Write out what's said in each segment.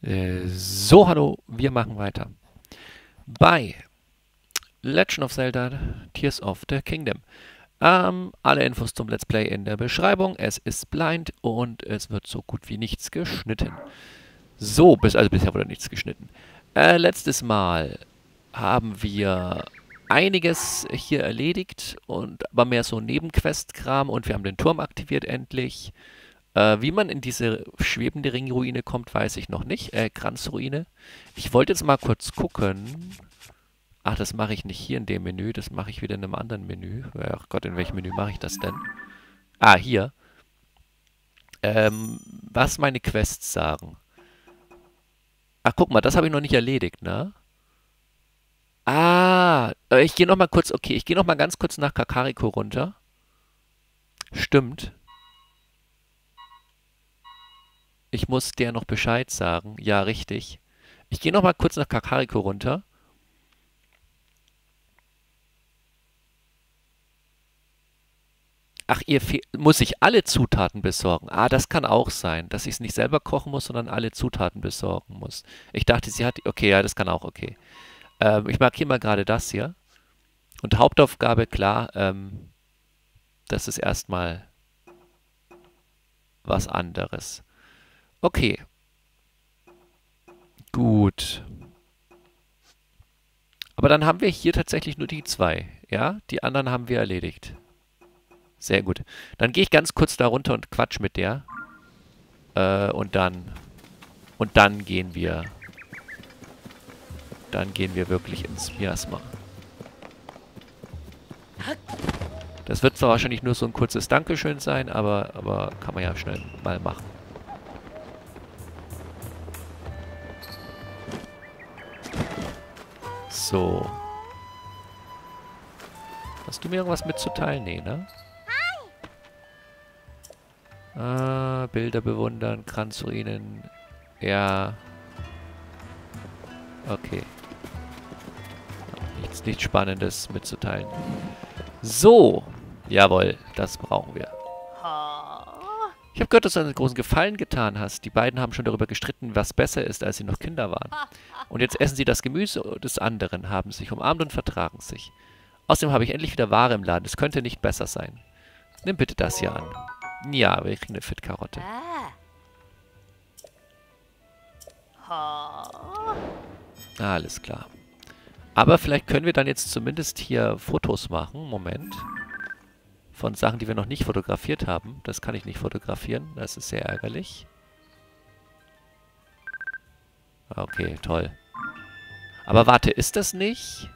So, hallo, wir machen weiter. Bei Legend of Zelda Tears of the Kingdom. Alle Infos zum Let's Play in der Beschreibung. Es ist blind und es wird so gut wie nichts geschnitten. So, bisher wurde nichts geschnitten. Letztes Mal haben wir einiges hier erledigt, und aber mehr so Nebenquestkram, und wir haben den Turm aktiviert endlich. Wie man in diese schwebende Ringruine kommt, weiß ich noch nicht. Kranzruine. Ich wollte jetzt mal kurz gucken. Ach, das mache ich nicht hier in dem Menü. Das mache ich wieder in einem anderen Menü. Ach Gott, in welchem Menü mache ich das denn? Ah, hier. Was meine Quests sagen. Ach, guck mal, das habe ich noch nicht erledigt, ne? Ah, ich gehe nochmal kurz, okay, ich gehe nochmal ganz kurz nach Kakariko runter. Stimmt. Ich muss der noch Bescheid sagen. Ja, richtig. Ich gehe nochmal kurz nach Kakariko runter. Ach, muss ich alle Zutaten besorgen? Ah, das kann auch sein, dass ich es nicht selber kochen muss, sondern alle Zutaten besorgen muss. Ich dachte, sie hat... Okay, ja, das kann auch, okay. Ich markiere mal gerade das hier. Und Hauptaufgabe, klar, das ist erstmal was anderes. Okay. Gut. Aber dann haben wir hier tatsächlich nur die zwei, ja? Die anderen haben wir erledigt. Sehr gut. Dann gehe ich ganz kurz da runter und quatsch mit der. Und dann gehen wir... Dann gehen wir wirklich ins Miasma. Das wird zwar wahrscheinlich nur so ein kurzes Dankeschön sein, aber kann man ja schnell mal machen. So. Hast du mir irgendwas mitzuteilen? Nee, ne? Ah, Bilder bewundern, Kranzruinen. Ja. Okay. Nichts Spannendes mitzuteilen. So. Jawohl, das brauchen wir. Ich habe gehört, dass du einen großen Gefallen getan hast. Die beiden haben schon darüber gestritten, was besser ist, als sie noch Kinder waren. Und jetzt essen sie das Gemüse des anderen, haben sich umarmt und vertragen sich. Außerdem habe ich endlich wieder Ware im Laden. Es könnte nicht besser sein. Nimm bitte das hier an. Ja, aber ich kriege eine Fit-Karotte. Alles klar. Aber vielleicht können wir dann jetzt zumindest hier Fotos machen. Moment. Von Sachen, die wir noch nicht fotografiert haben. Das kann ich nicht fotografieren. Das ist sehr ärgerlich. Okay, toll. Aber warte, ist das nicht...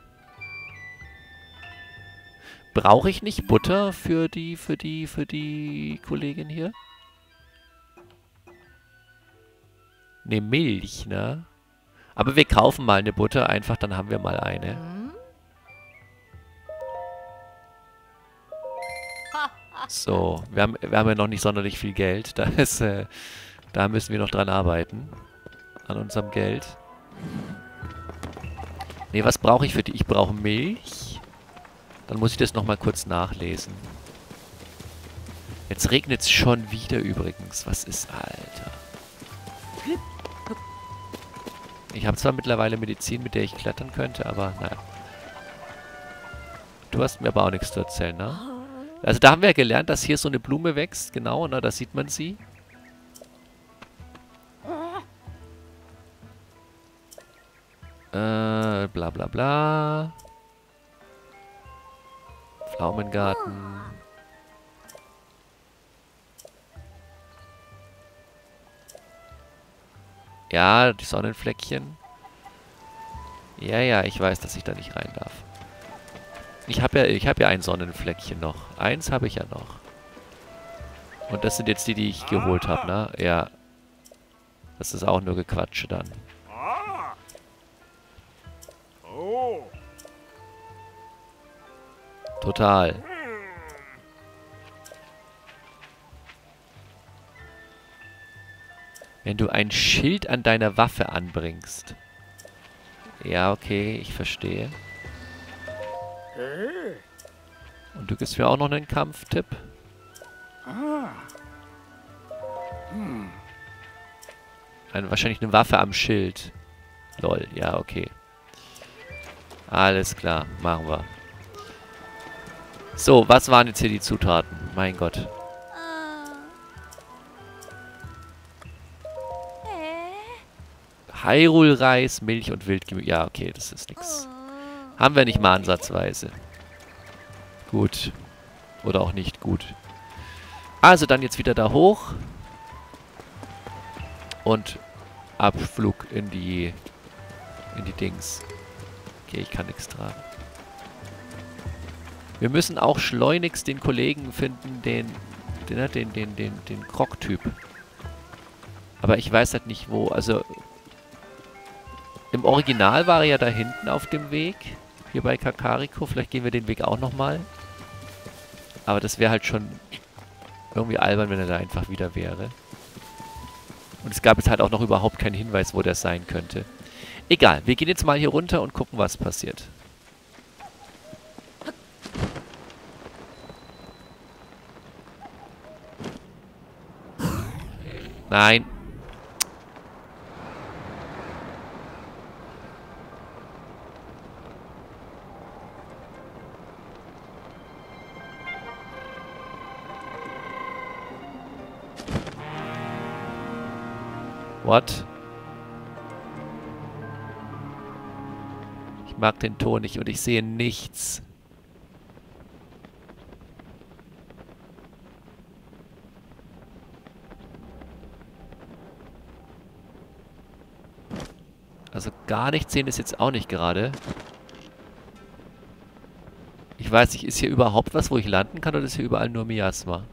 Brauche ich nicht Butter für die Kollegin hier? Ne, Milch, ne? Aber wir kaufen mal eine Butter, einfach, dann haben wir mal eine. So, wir haben ja noch nicht sonderlich viel Geld. Da müssen wir noch dran arbeiten. An unserem Geld. Ne, was brauche ich für die? Ich brauche Milch. Dann muss ich das nochmal kurz nachlesen. Jetzt regnet es schon wieder übrigens. Was ist, Alter? Ich habe zwar mittlerweile Medizin, mit der ich klettern könnte, aber naja. Du hast mir aber auch nichts zu erzählen, ne? Also da haben wir ja gelernt, dass hier so eine Blume wächst. Genau, ne? Da sieht man sie. Bla bla bla. Pflaumengarten. Ja, die Sonnenfleckchen. Ja, ich weiß, dass ich da nicht rein darf. Ich hab ja ein Sonnenfleckchen noch. Eins habe ich ja noch. Und das sind jetzt die ich geholt habe, ne? Ja. Das ist auch nur Gequatsche dann. Total. Wenn du ein Schild an deiner Waffe anbringst. Ja, okay, ich verstehe. Und du gibst mir auch noch einen Kampftipp? Dann wahrscheinlich eine Waffe am Schild. Lol, ja, okay. Alles klar, machen wir. So, was waren jetzt hier die Zutaten? Mein Gott. Hyrule-Reis, Milch und Wildgemüse. Ja, okay, das ist nix. Haben wir nicht mal ansatzweise. Gut. Oder auch nicht gut. Also dann jetzt wieder da hoch. Und Abflug in die Dings. Okay, ich kann nichts tragen. Wir müssen auch schleunigst den Kollegen finden, den Krog-Typ. Aber ich weiß halt nicht wo. Also im Original war er ja da hinten auf dem Weg. Hier bei Kakariko. Vielleicht gehen wir den Weg auch nochmal. Aber das wäre halt schon irgendwie albern, wenn er da einfach wieder wäre. Und es gab jetzt halt auch noch überhaupt keinen Hinweis, wo das sein könnte. Egal, wir gehen jetzt mal hier runter und gucken, was passiert. Nein. What? Ich mag den Ton nicht und ich sehe nichts. Also gar nichts sehen ist jetzt auch nicht gerade. Ich weiß nicht, ist hier überhaupt was, wo ich landen kann oder ist hier überall nur Miasma?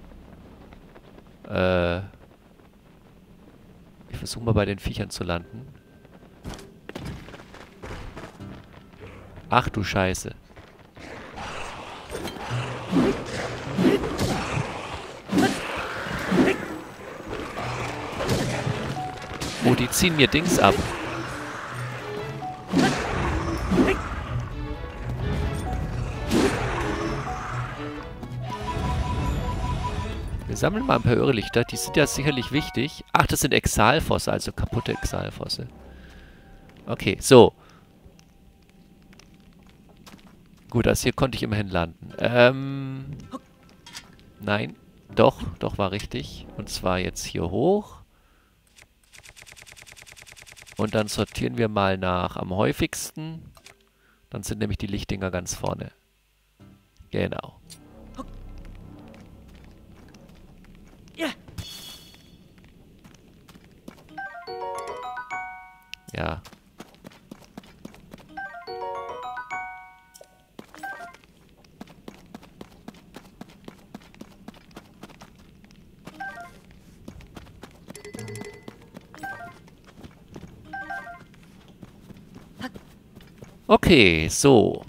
Ich versuche mal bei den Viechern zu landen. Ach du Scheiße. Oh, die ziehen mir Dings ab. Sammeln mal ein paar Irrlichter, die sind ja sicherlich wichtig. Ach, das sind Exalfosse, also kaputte Exalfosse. Okay, so. Gut, also hier konnte ich immerhin landen. Nein, doch war richtig. Und zwar jetzt hier hoch. Und dann sortieren wir mal nach am häufigsten. Dann sind nämlich die Lichtdinger ganz vorne. Genau. Ja. Okay, so.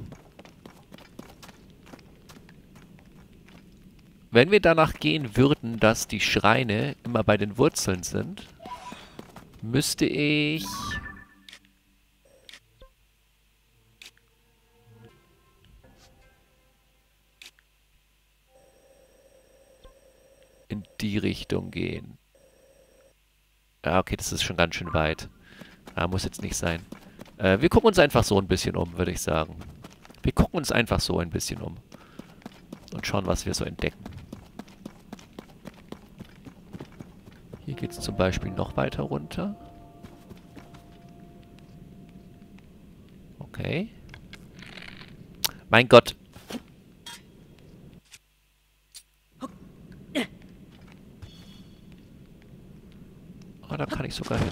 Wenn wir danach gehen würden, dass die Schreine immer bei den Wurzeln sind, müsste ich... die Richtung gehen. Ja, okay, das ist schon ganz schön weit. Ah, muss jetzt nicht sein. Wir gucken uns einfach so ein bisschen um, würde ich sagen. Wir gucken uns einfach so ein bisschen um. Und schauen, was wir so entdecken. Hier geht es zum Beispiel noch weiter runter. Okay. Mein Gott. Da kann ich sogar hin.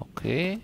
Okay.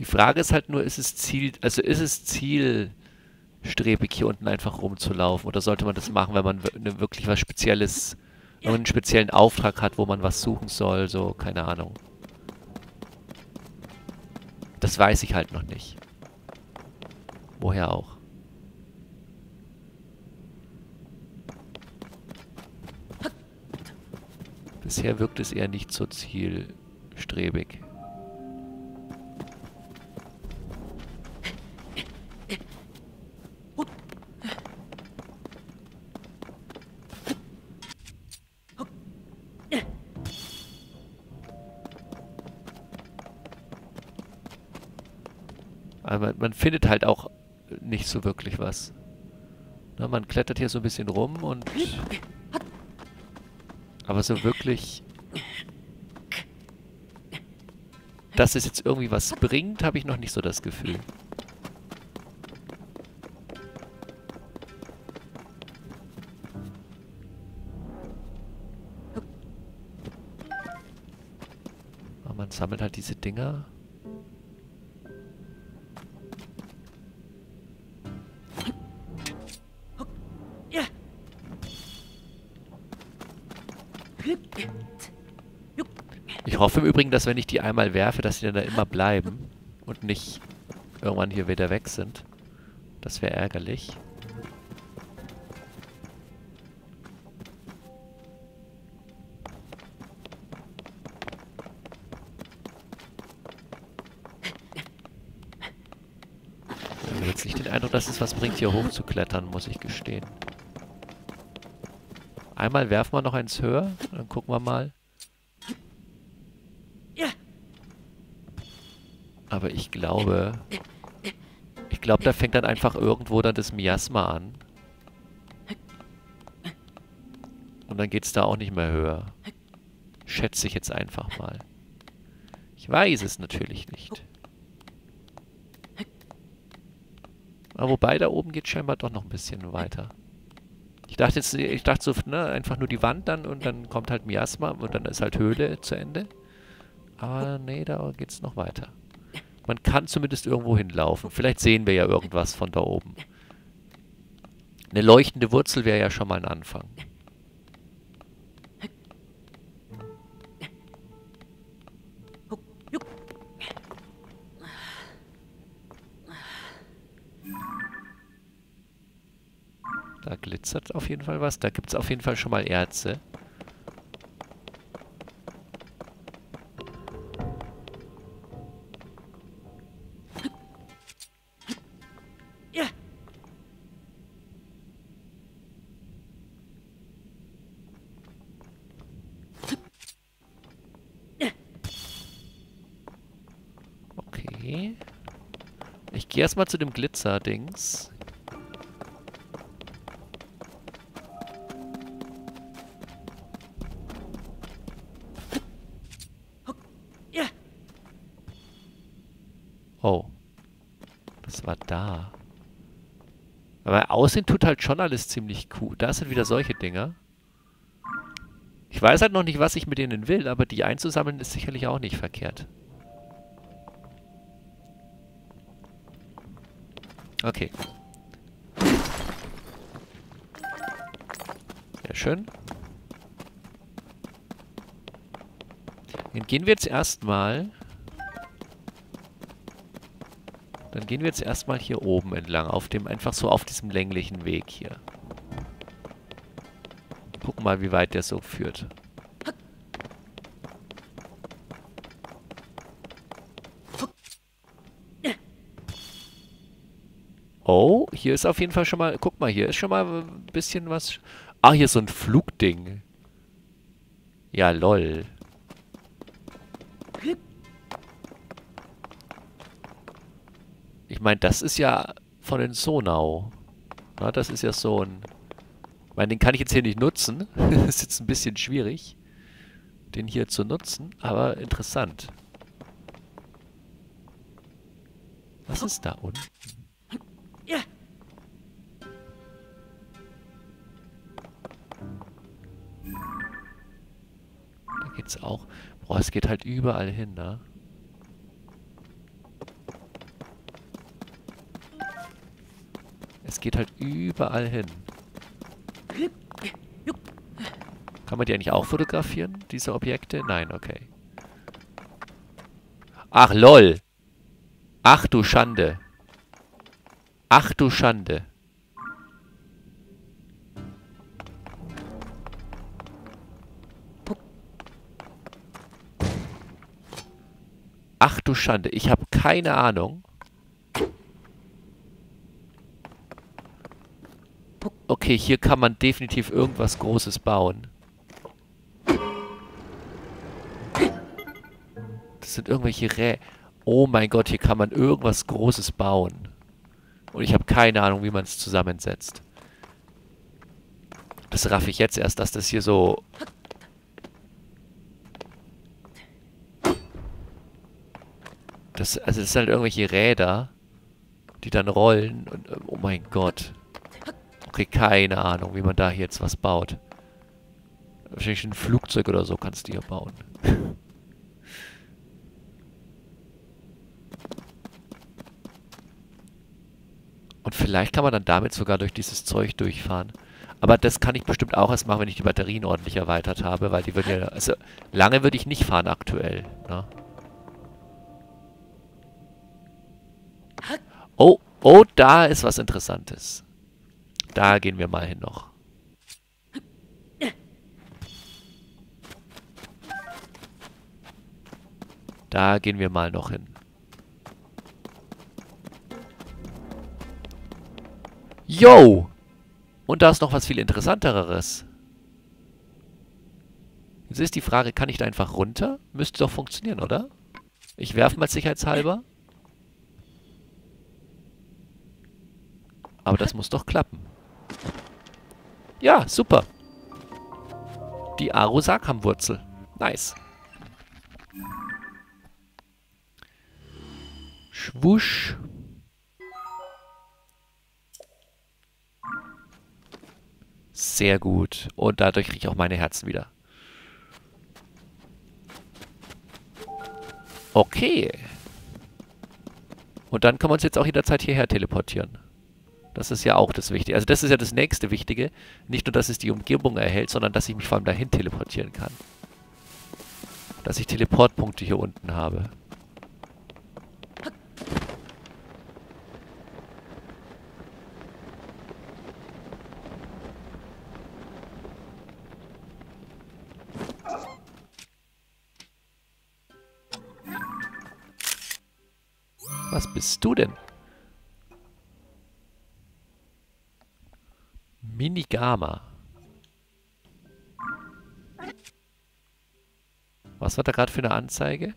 Die Frage ist halt nur, ist es zielstrebig hier unten einfach rumzulaufen? Oder sollte man das machen, wenn man wirklich was Spezielles, einen speziellen Auftrag hat, wo man was suchen soll? So, keine Ahnung. Das weiß ich halt noch nicht. Woher auch? Bisher wirkt es eher nicht so zielstrebig. Aber man findet halt auch nicht so wirklich was. Na, man klettert hier so ein bisschen rum und... Aber so wirklich... Dass es jetzt irgendwie was bringt, habe ich noch nicht so das Gefühl. Aber man sammelt halt diese Dinger... Ich hoffe im Übrigen, dass wenn ich die einmal werfe, dass die dann da immer bleiben und nicht irgendwann hier wieder weg sind. Das wäre ärgerlich. Ich habe jetzt nicht den Eindruck, dass es was bringt, hier hochzuklettern, muss ich gestehen. Einmal werfen wir noch eins höher, dann gucken wir mal. Aber ich glaube, da fängt dann einfach irgendwo dann das Miasma an. Und dann geht's da auch nicht mehr höher. Schätze ich jetzt einfach mal. Ich weiß es natürlich nicht. Aber wobei, da oben geht scheinbar doch noch ein bisschen weiter. Ich dachte so, ne, einfach nur die Wand dann und dann kommt halt Miasma und dann ist halt Höhle zu Ende. Aber nee, da geht's noch weiter. Man kann zumindest irgendwo hinlaufen. Vielleicht sehen wir ja irgendwas von da oben. Eine leuchtende Wurzel wäre ja schon mal ein Anfang. Da glitzert auf jeden Fall was. Da gibt es auf jeden Fall schon mal Erze. Ich gehe erstmal zu dem Glitzer-Dings. Oh. Das war da. Aber aussehen tut halt schon alles ziemlich cool. Da sind wieder solche Dinger. Ich weiß halt noch nicht, was ich mit denen will, aber die einzusammeln ist sicherlich auch nicht verkehrt. Okay. Sehr schön. Dann gehen wir jetzt erstmal hier oben entlang, auf diesem länglichen Weg hier. Gucken mal, wie weit der so führt. Oh, hier ist auf jeden Fall schon mal... Guck mal, hier ist schon mal ein bisschen was... Ah, hier ist so ein Flugding. Ja, lol. Ich meine, das ist ja von den Zonau. Na, das ist ja so ein... Ich meine, den kann ich jetzt hier nicht nutzen. Das ist jetzt ein bisschen schwierig, den hier zu nutzen. Aber interessant. Was ist da unten? Auch. Boah, es geht halt überall hin, ne? Es geht halt überall hin. Kann man die eigentlich auch fotografieren, diese Objekte? Nein, okay. Ach, lol. Ach, du Schande. Ach, du Schande. Ach, du Schande. Ich habe keine Ahnung. Okay, hier kann man definitiv irgendwas Großes bauen. Das sind irgendwelche Oh mein Gott, hier kann man irgendwas Großes bauen. Und ich habe keine Ahnung, wie man es zusammensetzt. Das raff ich jetzt erst, dass das hier so... Also das sind halt irgendwelche Räder, die dann rollen und... Oh mein Gott. Okay, keine Ahnung, wie man da hier jetzt was baut. Wahrscheinlich ein Flugzeug oder so kannst du hier bauen. Und vielleicht kann man dann damit sogar durch dieses Zeug durchfahren. Aber das kann ich bestimmt auch erst machen, wenn ich die Batterien ordentlich erweitert habe, weil die würden ja... Also, lange würde ich nicht fahren aktuell, ne? Oh, oh, da ist was Interessantes. Da gehen wir mal hin noch. Da gehen wir mal noch hin. Yo! Und da ist noch was viel Interessanteres. Jetzt ist die Frage, kann ich da einfach runter? Müsste doch funktionieren, oder? Ich werfe mal sicherheitshalber. Aber das muss doch klappen. Ja, super. Die Arosakamwurzel. Nice. Schwusch. Sehr gut. Und dadurch kriege ich auch meine Herzen wieder. Okay. Und dann können wir uns jetzt auch jederzeit hierher teleportieren. Das ist ja auch das Wichtige. Also das ist ja das nächste Wichtige. Nicht nur, dass es die Umgebung erhält, sondern dass ich mich vor allem dahin teleportieren kann. Dass ich Teleportpunkte hier unten habe. Was bist du denn? Minigama. Was war da gerade für eine Anzeige?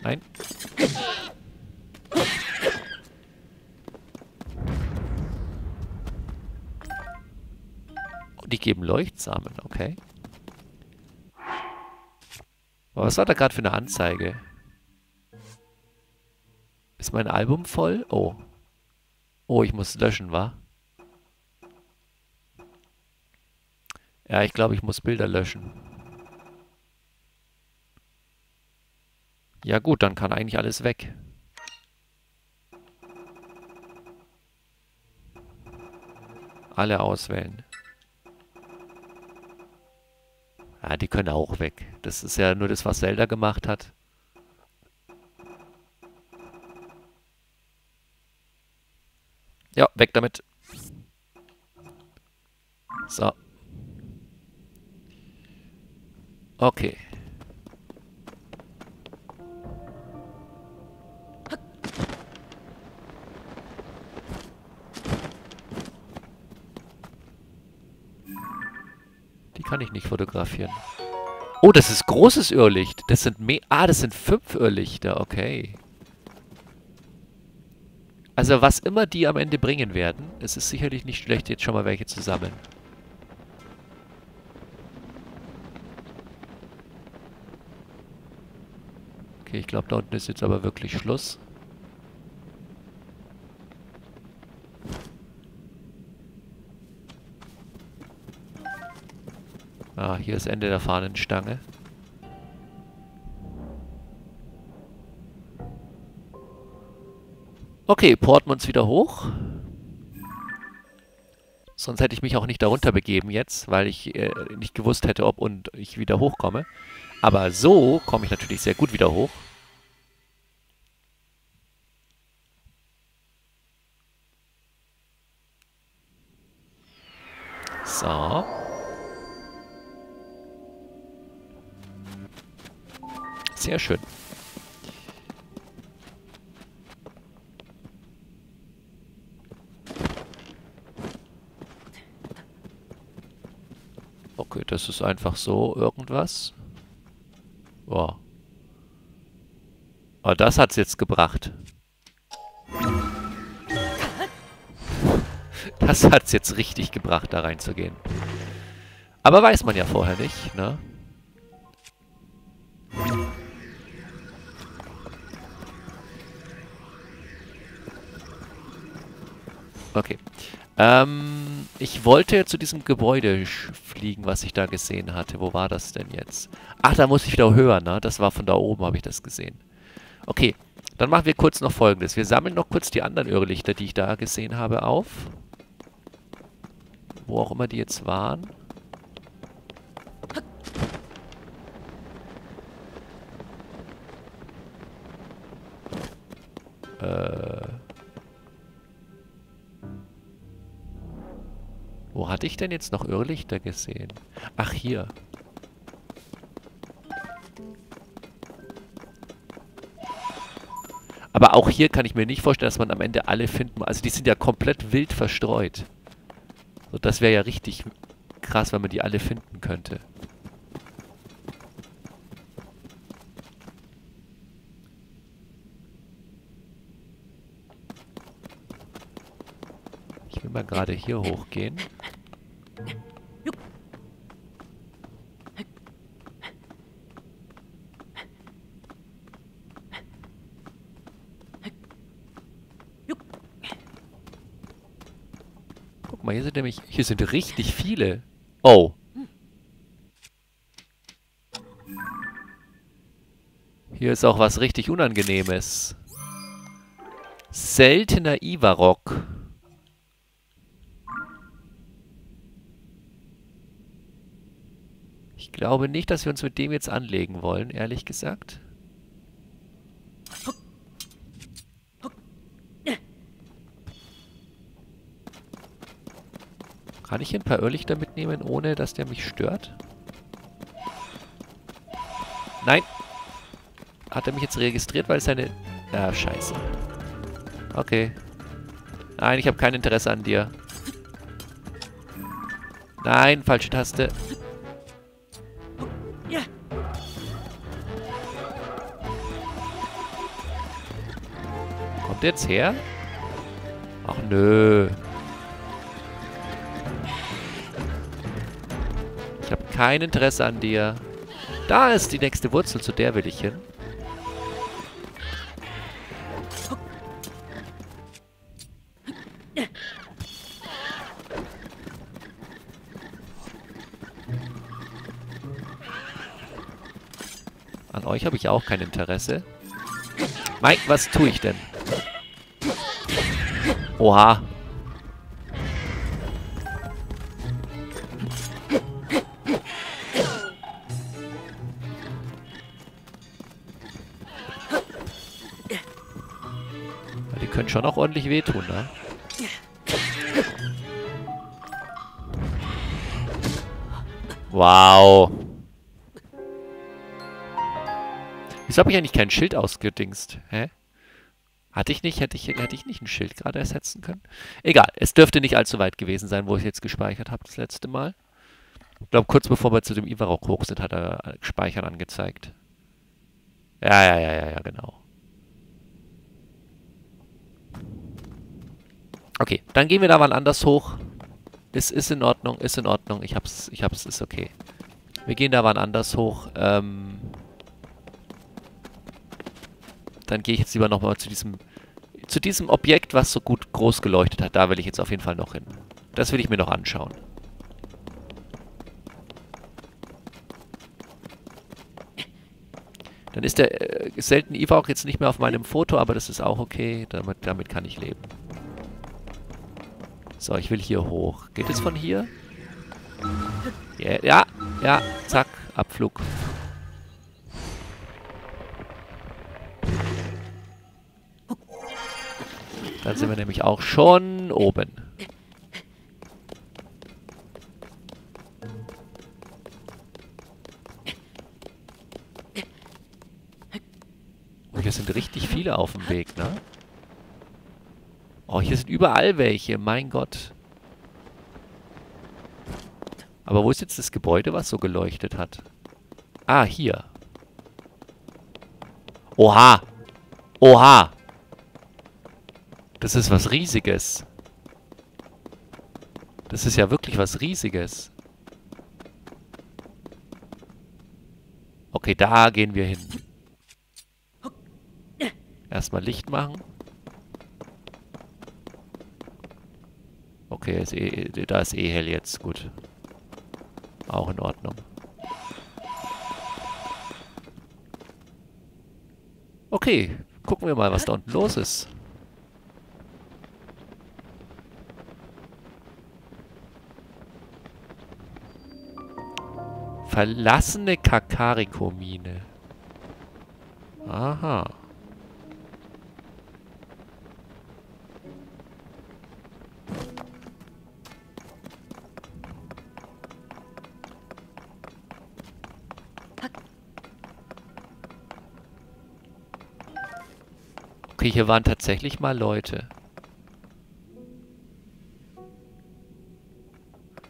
Nein. Oh, die geben Leuchtsamen, okay. Aber was war da gerade für eine Anzeige? Ist mein Album voll? Oh. Oh, ich muss löschen, wa? Ja, ich glaube, ich muss Bilder löschen. Ja gut, dann kann eigentlich alles weg. Alle auswählen. Ja, die können auch weg. Das ist ja nur das, was Zelda gemacht hat. Ja, weg damit. So. Okay. Die kann ich nicht fotografieren. Oh, das ist großes Irrlicht. Das sind das sind 5 Irrlichter. Okay. Also was immer die am Ende bringen werden, es ist sicherlich nicht schlecht, jetzt schon mal welche zu sammeln. Okay, ich glaube, da unten ist jetzt aber wirklich Schluss. Ah, hier ist Ende der Fahnenstange. Okay, porten wir uns wieder hoch. Sonst hätte ich mich auch nicht darunter begeben jetzt, weil ich nicht gewusst hätte, ob und ich wieder hochkomme. Aber so komme ich natürlich sehr gut wieder hoch. So. Sehr schön. Okay, das ist einfach so irgendwas. Boah. Aber das hat's jetzt gebracht. Das hat's jetzt richtig gebracht, da reinzugehen. Aber weiß man ja vorher nicht, ne? Okay. Ich wollte zu diesem Gebäude fliegen, was ich da gesehen hatte. Wo war das denn jetzt? Ach, da muss ich wieder höher, ne? Das war von da oben, habe ich das gesehen. Okay, dann machen wir kurz noch Folgendes. Wir sammeln noch kurz die anderen Irrlichter, die ich da gesehen habe, auf. Wo auch immer die jetzt waren. Wo hatte ich denn jetzt noch Irrlichter gesehen? Ach, hier. Aber auch hier kann ich mir nicht vorstellen, dass man am Ende alle finden muss. Also die sind ja komplett wild verstreut. So, das wäre ja richtig krass, wenn man die alle finden könnte. Ich will mal gerade hier hochgehen. Guck mal, hier sind nämlich... Hier sind richtig viele. Oh. Hier ist auch was richtig Unangenehmes. Seltener Ivarock. Ich glaube nicht, dass wir uns mit dem jetzt anlegen wollen, ehrlich gesagt. Kann ich hier ein paar Irrlichter mitnehmen, ohne dass der mich stört? Nein. Hat er mich jetzt registriert, weil es seine... Ah, scheiße. Okay. Nein, ich habe kein Interesse an dir. Nein, falsche Taste. Kommt der jetzt her? Ach nö. Ich habe kein Interesse an dir. Da ist die nächste Wurzel, zu der will ich hin. An euch habe ich auch kein Interesse. Mike, was tue ich denn? Oha. Die können schon auch ordentlich wehtun, ne? Wow. Wieso habe ich eigentlich kein Schild ausgedingst? Hä? Hätte ich nicht ein Schild gerade ersetzen können? Egal, es dürfte nicht allzu weit gewesen sein, wo ich jetzt gespeichert habe das letzte Mal. Ich glaube, kurz bevor wir zu dem Ivarock hoch sind, hat er Speichern angezeigt. Ja, genau. Okay, dann gehen wir da mal anders hoch. Es ist in Ordnung, Ich hab's, ist okay. Wir gehen da mal anders hoch. Dann gehe ich jetzt lieber nochmal zu diesem Objekt, was so gut groß geleuchtet hat. Da will ich jetzt auf jeden Fall noch hin. Das will ich mir noch anschauen. Dann ist der seltene Ivarock jetzt nicht mehr auf meinem Foto, aber das ist auch okay. Damit kann ich leben. So, ich will hier hoch. Geht es von hier? Yeah, ja, ja, zack, Abflug. Dann sind wir nämlich auch schon oben. Und hier sind richtig viele auf dem Weg, ne? Oh, hier sind überall welche, mein Gott. Aber wo ist jetzt das Gebäude, was so geleuchtet hat? Ah, hier. Oha! Oha! Das ist was Riesiges. Das ist ja wirklich was Riesiges. Okay, da gehen wir hin. Erstmal Licht machen. Okay, da ist eh hell jetzt. Gut. Auch in Ordnung. Okay, gucken wir mal, was da unten los ist. Verlassene Kakariko-Mine. Aha. Okay, hier waren tatsächlich mal Leute.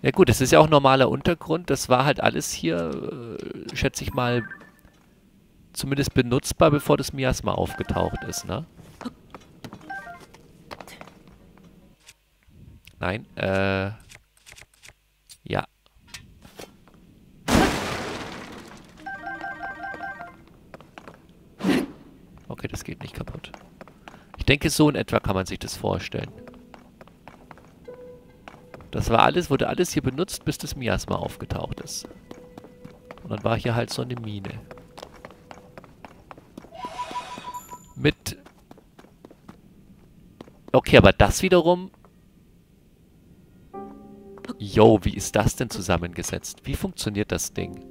Ja gut, das ist ja auch normaler Untergrund. Das war halt alles hier, schätze ich mal, zumindest benutzbar, bevor das Miasma aufgetaucht ist, ne? Nein, ja. Okay, das geht nicht kaputt. Ich denke, so in etwa kann man sich das vorstellen. Das war alles, wurde alles hier benutzt, bis das Miasma aufgetaucht ist. Und dann war hier halt so eine Mine. Mit... Okay, aber das wiederum... Yo, wie ist das denn zusammengesetzt? Wie funktioniert das Ding?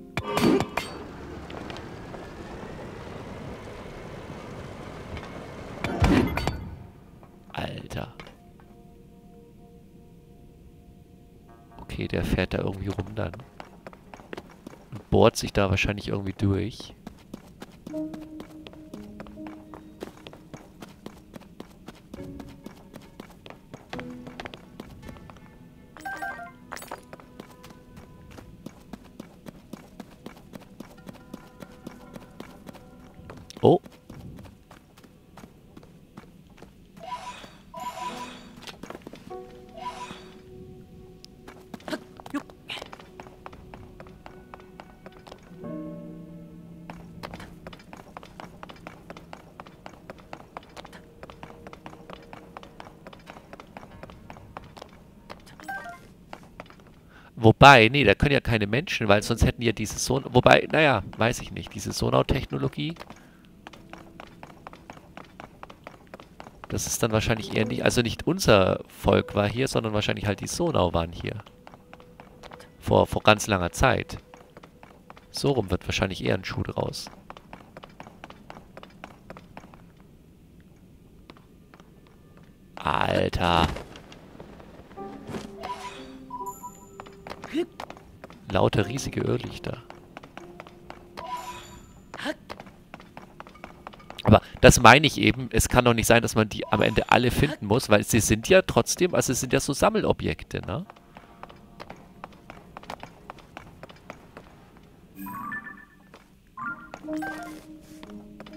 Okay, der fährt da irgendwie rum dann. Und bohrt sich da wahrscheinlich irgendwie durch. Oh. Wobei, nee, da können ja keine Menschen, weil sonst hätten ja diese Zonau... Wobei, naja, weiß ich nicht. Diese Zonau-Technologie... Das ist dann wahrscheinlich eher nicht... Also nicht unser Volk war hier, sondern wahrscheinlich halt die Zonau waren hier. Vor ganz langer Zeit. So rum wird wahrscheinlich eher ein Schuh draus. Alter... Lauter riesige Irrlichter. Aber das meine ich eben, es kann doch nicht sein, dass man die am Ende alle finden muss, weil sie sind ja trotzdem, also es sind ja so Sammelobjekte, ne?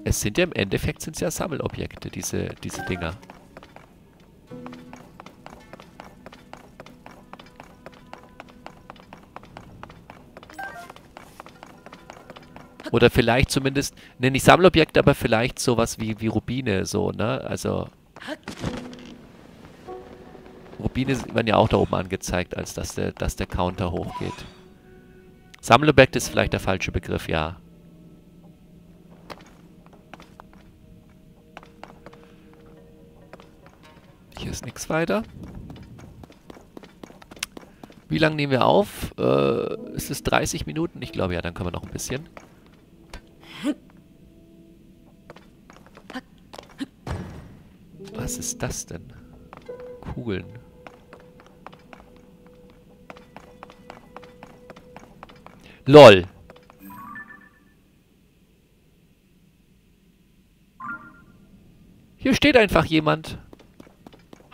Es sind ja im Endeffekt sind's ja Sammelobjekte, diese Dinger. Oder vielleicht zumindest, ne, nicht Sammelobjekt, aber vielleicht sowas wie Rubine, so, ne? Also, Rubine werden ja auch da oben angezeigt, als dass der Counter hochgeht. Sammelobjekt ist vielleicht der falsche Begriff, ja. hier ist nichts weiter. Wie lange nehmen wir auf? Ist es 30 Minuten? Ich glaube ja, dann können wir noch ein bisschen. Was ist das denn? Kugeln. LOL. Hier steht einfach jemand.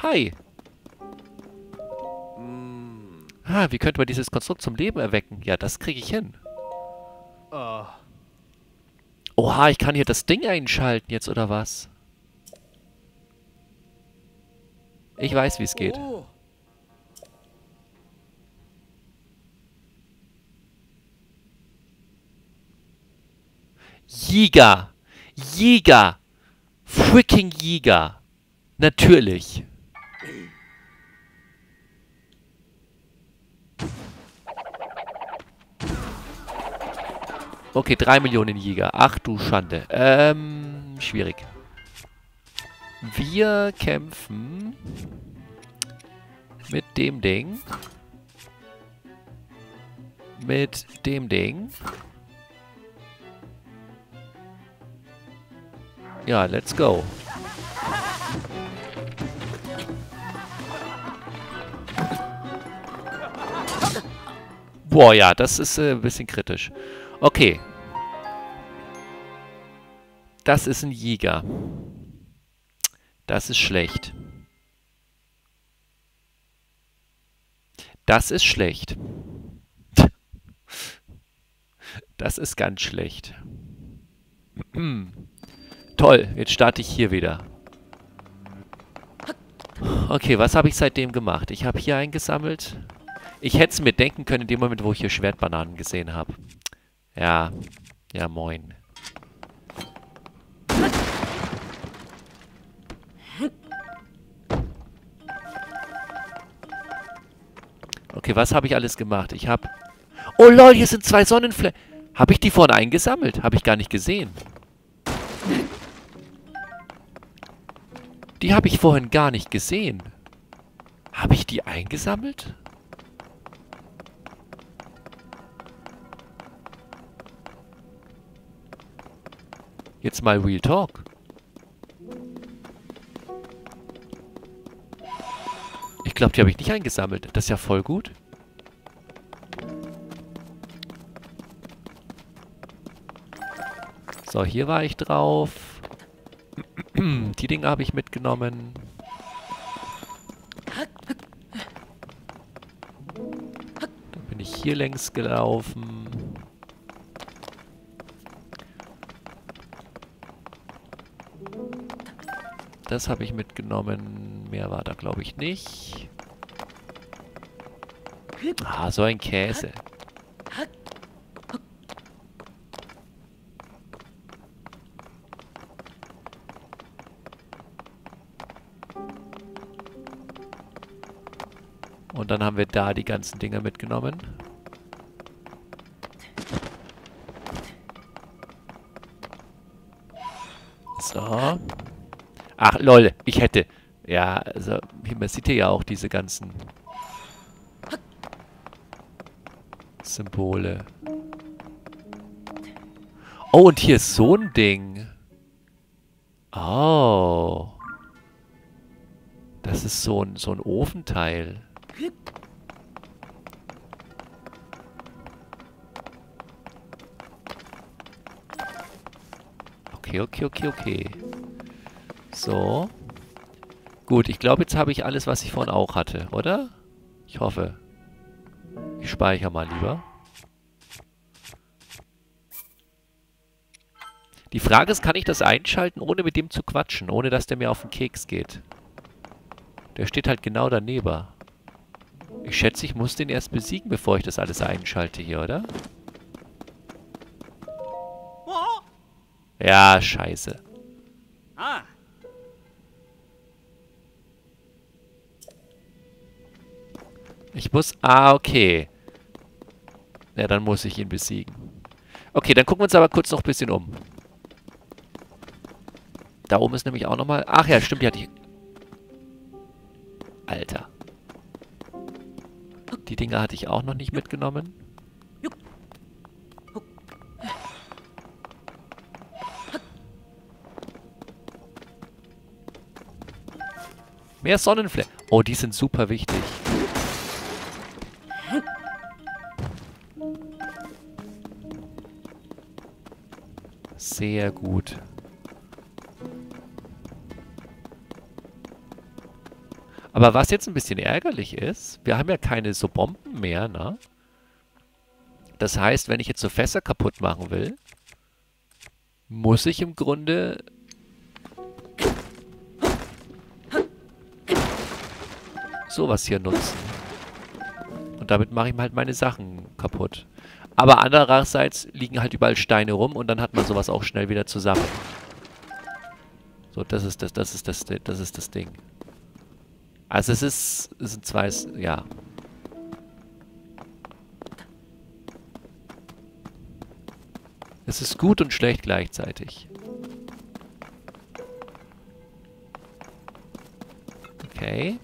Hi. Ah, wie könnte man dieses Konstrukt zum Leben erwecken? Ja, das kriege ich hin. Oha, ich kann hier das Ding einschalten jetzt, oder was? Ich weiß, wie es geht. Jäger! Jäger! Freaking Jäger! Natürlich! Okay, 3 Millionen Jäger. Ach du Schande. Schwierig. Wir kämpfen mit dem Ding. Mit dem Ding. Ja, let's go. Boah, ja, das ist ein bisschen kritisch. Okay. Das ist ein Jäger. Das ist schlecht. Das ist schlecht. Das ist ganz schlecht. Toll, jetzt starte ich hier wieder. Okay, was habe ich seitdem gemacht? Ich habe hier eingesammelt. Ich hätte es mir denken können in dem Moment, wo ich hier Schwertbananen gesehen habe. Ja, ja moin. Okay, was habe ich alles gemacht? Ich habe... Oh lol, hier sind 2 Sonnenflächen. Habe ich die vorne eingesammelt? Habe ich gar nicht gesehen. Die habe ich vorhin gar nicht gesehen. Habe ich die eingesammelt? Jetzt mal Real Talk. Ich glaube, die habe ich nicht eingesammelt. Das ist ja voll gut. So, hier war ich drauf. Die Dinge habe ich mitgenommen. Dann bin ich hier längs gelaufen. Das habe ich mitgenommen. Mehr war da, glaube ich, nicht. Ah, so ein Käse. Und dann haben wir da die ganzen Dinger mitgenommen. So. Ach, lol, ich hätte... Ja, also, man sieht hier ja auch diese ganzen... Symbole. Oh, und hier ist so ein Ding. Oh. Das ist so ein Ofenteil. Okay. So. Gut, ich glaube, jetzt habe ich alles, was ich vorhin auch hatte, oder? Ich hoffe. Ich speichere mal lieber. Die Frage ist, kann ich das einschalten, ohne mit dem zu quatschen? Ohne, dass der mir auf den Keks geht. Der steht halt genau daneben. Ich schätze, ich muss den erst besiegen, bevor ich das alles einschalte hier, oder? Ja, scheiße. Ich muss... Ah, okay. Ja, dann muss ich ihn besiegen. Okay, dann gucken wir uns aber kurz noch ein bisschen um. Da oben ist nämlich auch nochmal... Ach ja, stimmt, die hatte ich... Alter. Die Dinger hatte ich auch noch nicht mitgenommen. Mehr Sonnenflecken. Oh, die sind super wichtig. Sehr gut. Aber was jetzt ein bisschen ärgerlich ist, wir haben ja keine so Bomben mehr, ne? Das heißt, wenn ich jetzt so Fässer kaputt machen will, muss ich im Grunde... sowas hier nutzen. Und damit mache ich halt meine Sachen kaputt. Aber andererseits liegen halt überall Steine rum und dann hat man sowas auch schnell wieder zusammen. So, das ist das Ding. Also es sind zwei, ja. Es ist gut und schlecht gleichzeitig. Okay.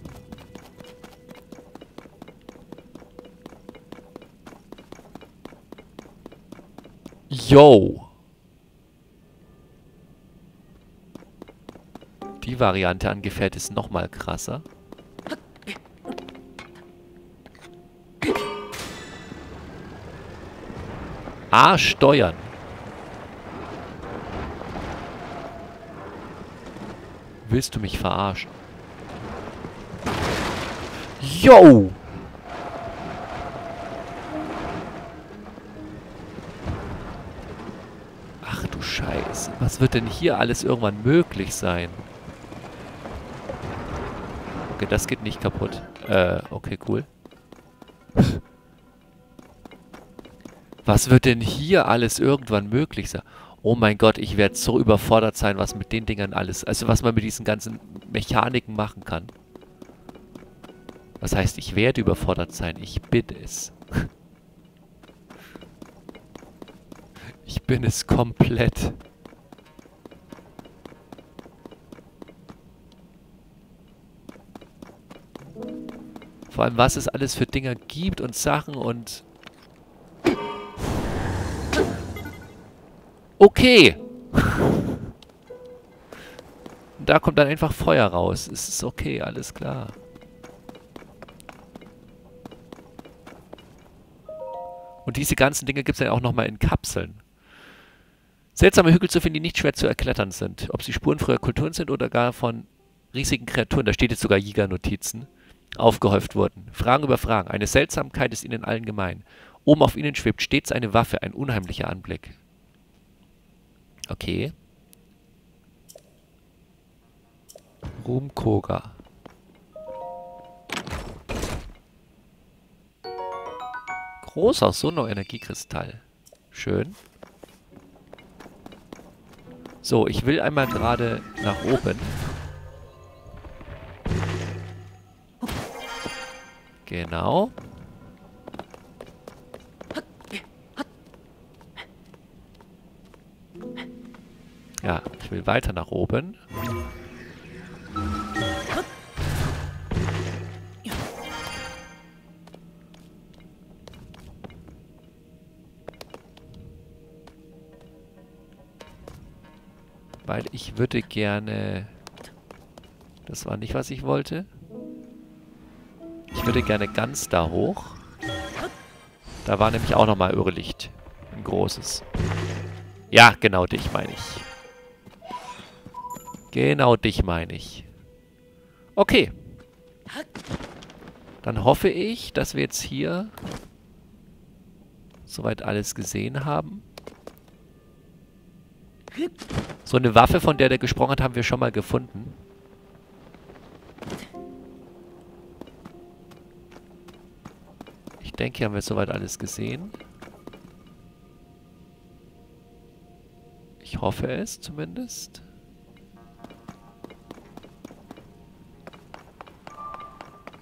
Yo! Die Variante an Gefährt ist nochmal krasser. A steuern. Willst du mich verarschen? Yo! Ach du Scheiße. Was wird denn hier alles irgendwann möglich sein? Okay, das geht nicht kaputt. Okay, cool. Was wird denn hier alles irgendwann möglich sein? Oh mein Gott, ich werde so überfordert sein, was mit den Dingern alles... Also was man mit diesen ganzen Mechaniken machen kann. Was heißt, ich werde überfordert sein? Ich bin es. Ich bin es komplett. Vor allem, was es alles für Dinger gibt und Sachen und... Okay. Und da kommt dann einfach Feuer raus. Es ist okay, alles klar. Und diese ganzen Dinge gibt es dann auch nochmal in Kapseln. Seltsame Hügel zu finden, die nicht schwer zu erklettern sind. Ob sie Spuren früher Kulturen sind oder gar von riesigen Kreaturen, da steht jetzt sogar Jägernotizen, aufgehäuft wurden. Fragen über Fragen. Eine Seltsamkeit ist ihnen allen gemein. Oben auf ihnen schwebt stets eine Waffe, ein unheimlicher Anblick. Okay. Rumkoga. Großer Sono-Energiekristall. Schön. So, ich will einmal gerade nach oben. Genau. Ja, ich will weiter nach oben. Weil ich würde gerne... Das war nicht, was ich wollte. Ich würde gerne ganz da hoch. Da war nämlich auch nochmal Irrlicht. Ein großes. Ja, genau dich meine ich. Genau dich meine ich. Okay. Dann hoffe ich, dass wir jetzt hier soweit alles gesehen haben. So eine Waffe, von der gesprochen hat, haben wir schon mal gefunden. Ich denke, hier haben wir soweit alles gesehen. Ich hoffe es zumindest.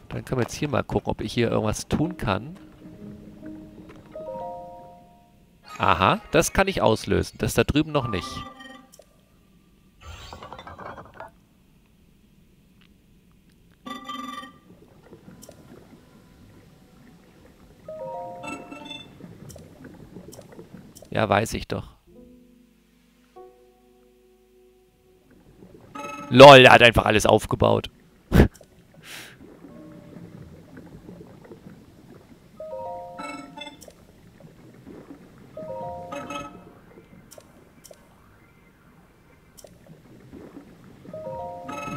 Dann können wir jetzt hier mal gucken, ob ich hier irgendwas tun kann. Aha, das kann ich auslösen. Das da drüben noch nicht. Ja, weiß ich doch. LOL, er hat einfach alles aufgebaut.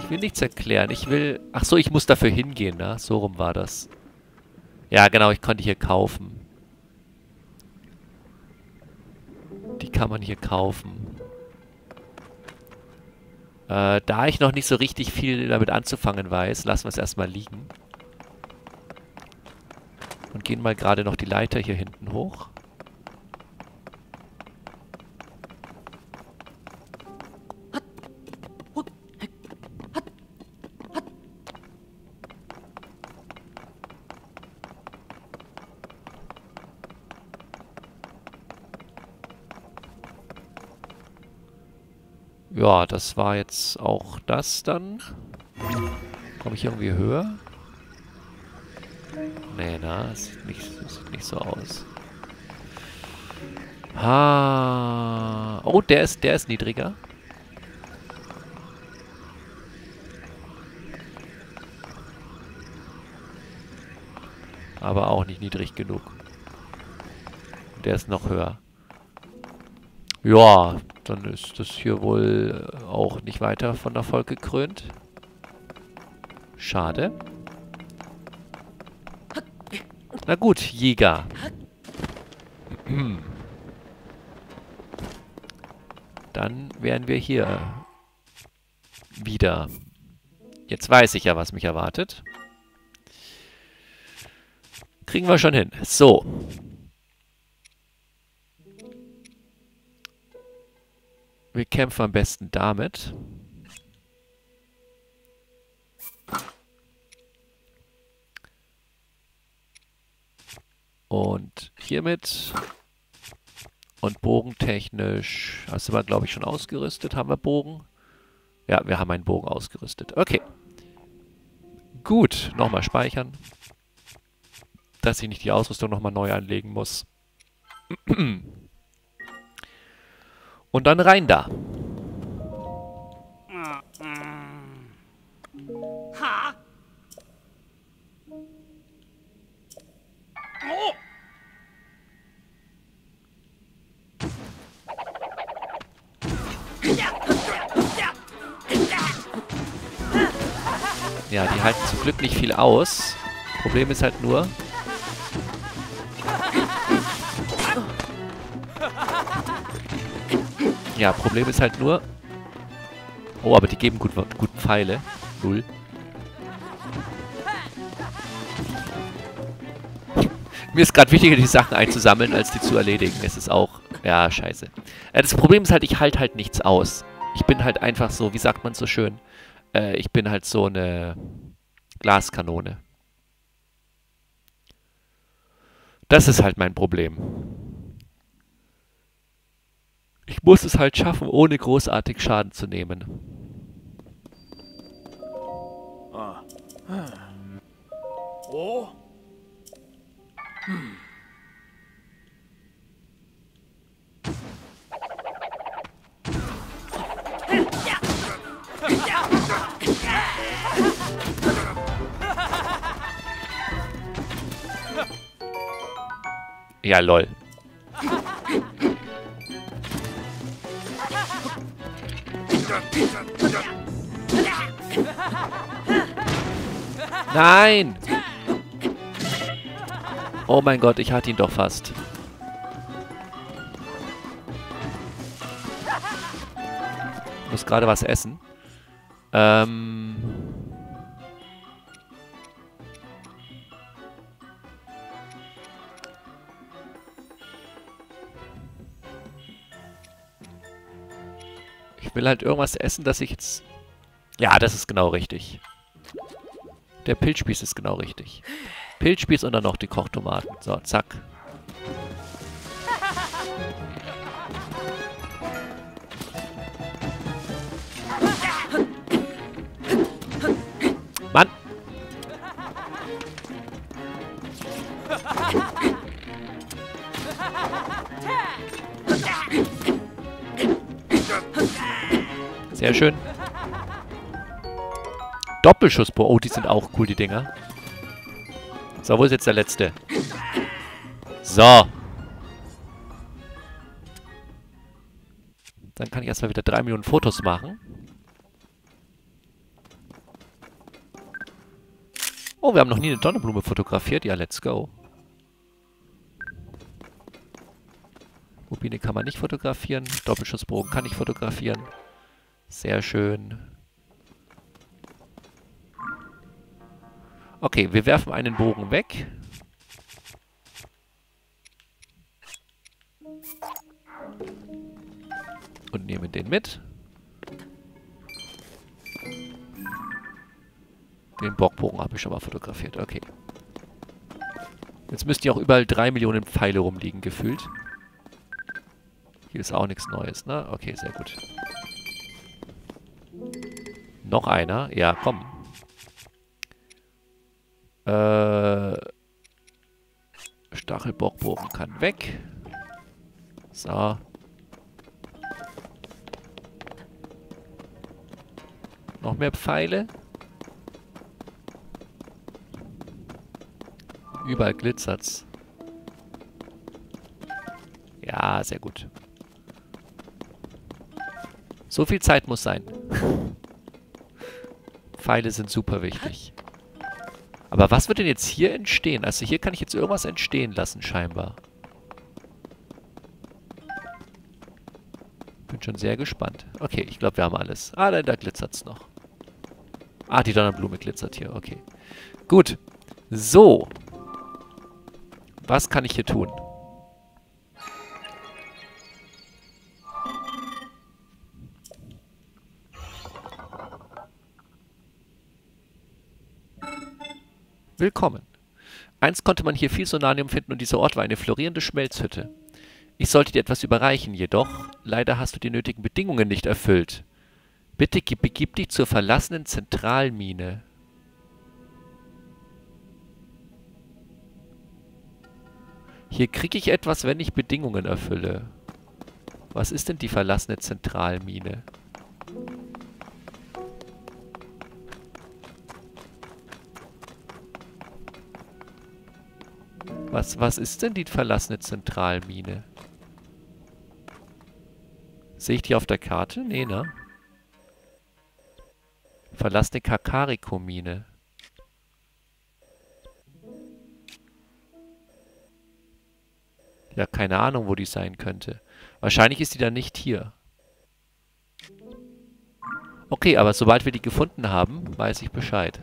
Ich will nichts erklären, ich will... Ach so, ich muss dafür hingehen, ne? So rum war das. Ja, genau, ich konnte hier kaufen. Die kann man hier kaufen. Da ich noch nicht so richtig viel damit anzufangen weiß, lassen wir es erstmal liegen. Und gehen mal gerade noch die Leiter hier hinten hoch. Ja, das war jetzt auch das dann. Komme ich irgendwie höher? Nee, na, das sieht nicht so aus. Ah. Oh, der ist niedriger. Aber auch nicht niedrig genug. Der ist noch höher. Ja, dann ist das hier wohl auch nicht weiter von Erfolg gekrönt. Schade. Na gut, Jäger. Dann wären wir hier wieder. Jetzt weiß ich ja, was mich erwartet. Kriegen wir schon hin. So. Wir kämpfen am besten damit. Und hiermit. Und bogentechnisch. Hast du mal, glaube ich, schon ausgerüstet? Haben wir Bogen? Ja, wir haben einen Bogen ausgerüstet. Okay. Gut. Nochmal speichern. Dass ich nicht die Ausrüstung nochmal neu anlegen muss. Und dann rein da. Ja, die halten zum Glück nicht viel aus. Problem ist halt nur... Ja, Problem ist halt nur... Oh, aber die geben gut Pfeile. Null. Mir ist gerade wichtiger, die Sachen einzusammeln, als die zu erledigen. Es ist auch... Ja, scheiße. Das Problem ist halt, ich halte halt nichts aus. Ich bin halt einfach so, wie sagt man so schön? Ich bin halt so eine Glaskanone. Das ist halt mein Problem. Ich muss es halt schaffen, ohne großartig Schaden zu nehmen. Ja, lol. Nein! Oh mein Gott, ich hatte ihn doch fast. Ich muss gerade was essen. Ich will halt irgendwas essen, dass ich jetzt... Ja, das ist genau richtig. Der Pilzspieß ist genau richtig. Pilzspieß und dann noch die Kochtomaten. So, zack. Mann! Sehr schön. Doppelschussbohr. Oh, die sind auch cool, die Dinger. So, wo ist jetzt der letzte? So. Dann kann ich erstmal wieder 3 Millionen Fotos machen. Oh, wir haben noch nie eine Donnerblume fotografiert. Ja, let's go. Rubine kann man nicht fotografieren. Doppelschussbogen kann ich fotografieren. Sehr schön. Okay, wir werfen einen Bogen weg. Und nehmen den mit. Den Bockbogen habe ich schon mal fotografiert. Okay. Jetzt müssten ja auch überall 3 Millionen Pfeile rumliegen, gefühlt. Hier ist auch nichts Neues, ne? Okay, sehr gut. Noch einer? Ja, komm. Stachelbockbogen kann weg. So. Noch mehr Pfeile. Überall glitzert's. Ja, sehr gut. So viel Zeit muss sein. Pfeile sind super wichtig. Aber was wird denn jetzt hier entstehen? Also hier kann ich jetzt irgendwas entstehen lassen, scheinbar. Bin schon sehr gespannt. Okay, ich glaube, wir haben alles. Ah, da glitzert's noch. Ah, die Donnerblume glitzert hier. Okay. Gut. So. Was kann ich hier tun? Willkommen. Einst konnte man hier viel Zonanium finden und dieser Ort war eine florierende Schmelzhütte. Ich sollte dir etwas überreichen, jedoch leider hast du die nötigen Bedingungen nicht erfüllt. Bitte begib dich zur verlassenen Zentralmine. Hier kriege ich etwas, wenn ich Bedingungen erfülle. Was ist denn die verlassene Zentralmine? Was ist denn die verlassene Zentralmine? Sehe ich die auf der Karte? Nee, ne? Verlassene Kakariko-Mine. Ja, keine Ahnung, wo die sein könnte. Wahrscheinlich ist die dann nicht hier. Okay, aber sobald wir die gefunden haben, weiß ich Bescheid.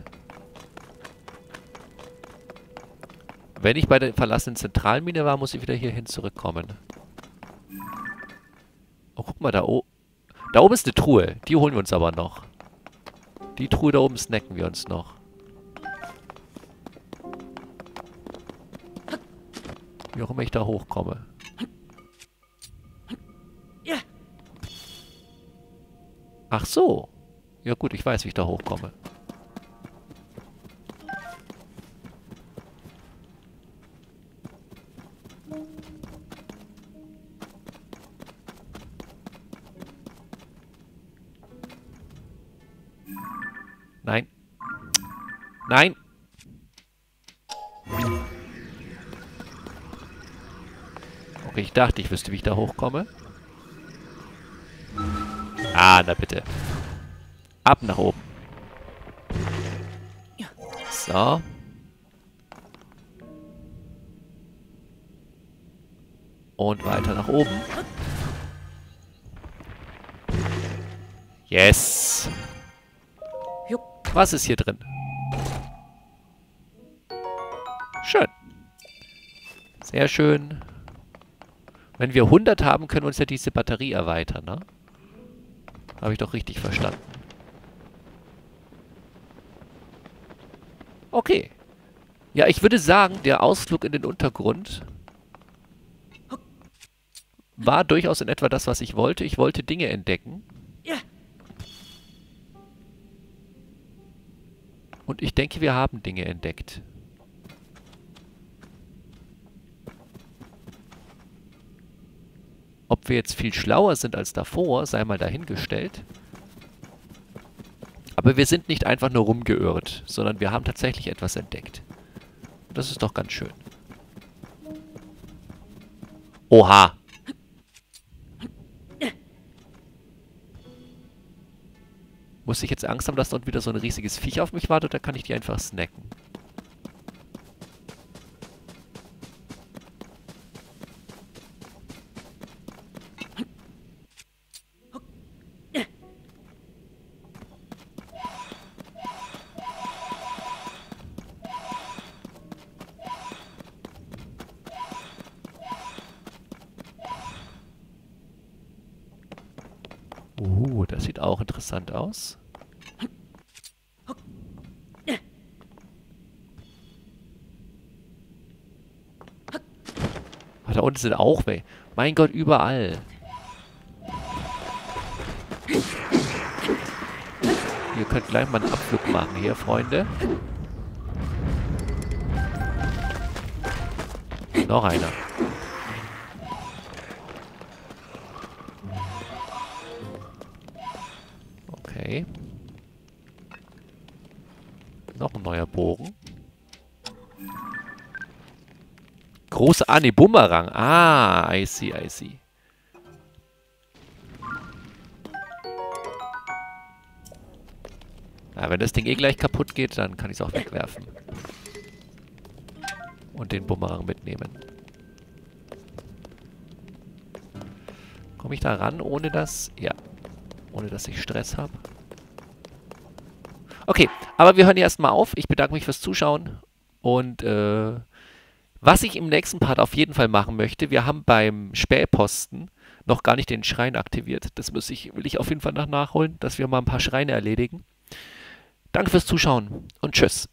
Wenn ich bei der verlassenen Zentralmine war, muss ich wieder hierhin zurückkommen. Oh, guck mal, da oben. Da oben ist eine Truhe. Die holen wir uns aber noch. Die Truhe da oben snacken wir uns noch. Wie auch immer ich da hochkomme. Ach so. Ja gut, ich weiß, wie ich da hochkomme. Nein. Nein. Ich dachte, ich wüsste, wie ich da hochkomme. Ah, na bitte. Ab nach oben. So. Und weiter nach oben. Yes. Was ist hier drin? Schön. Sehr schön. Wenn wir 100 haben, können wir uns ja diese Batterie erweitern, ne? Habe ich doch richtig verstanden. Okay. Ja, ich würde sagen, der Ausflug in den Untergrund war durchaus in etwa das, was ich wollte. Ich wollte Dinge entdecken. Und ich denke, wir haben Dinge entdeckt. Ob wir jetzt viel schlauer sind als davor, sei mal dahingestellt. Aber wir sind nicht einfach nur rumgeirrt, sondern wir haben tatsächlich etwas entdeckt. Das ist doch ganz schön. Oha! Muss ich jetzt Angst haben, dass dort wieder so ein riesiges Viech auf mich wartet, oder kann ich die einfach snacken? Das sieht auch interessant aus. Ach, da unten sind auch weh. Mein Gott, überall. Ihr könnt gleich mal einen Abflug machen hier, Freunde. Noch einer. Okay. Noch ein neuer Bogen. Große... Ah, ne, Bumerang. Ah, I see, I see. Ja, wenn das Ding eh gleich kaputt geht, dann kann ich es auch wegwerfen. Und den Bumerang mitnehmen. Komme ich da ran, ohne dass... Ja. Ohne dass ich Stress habe. Okay, aber wir hören hier erstmal auf. Ich bedanke mich fürs Zuschauen. Und was ich im nächsten Part auf jeden Fall machen möchte, wir haben beim Spähposten noch gar nicht den Schrein aktiviert. Das will ich auf jeden Fall nachholen, dass wir mal ein paar Schreine erledigen. Danke fürs Zuschauen und tschüss.